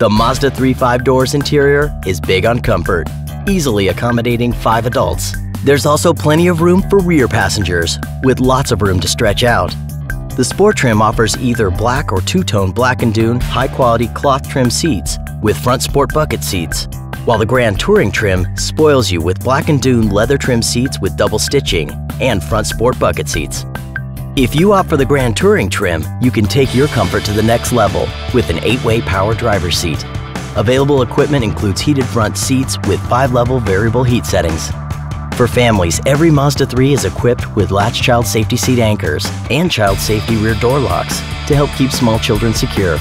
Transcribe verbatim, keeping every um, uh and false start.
The Mazda three five-doors interior is big on comfort, easily accommodating five adults. There's also plenty of room for rear passengers, with lots of room to stretch out. The Sport trim offers either black or two-tone black and dune high-quality cloth trim seats with front sport bucket seats, while the Grand Touring trim spoils you with black and dune leather trim seats with double stitching and front sport bucket seats. If you opt for the Grand Touring trim, you can take your comfort to the next level with an eight-way power driver's seat. Available equipment includes heated front seats with five-level variable heat settings. For families, every Mazda three is equipped with latch child safety seat anchors and child safety rear door locks to help keep small children secure.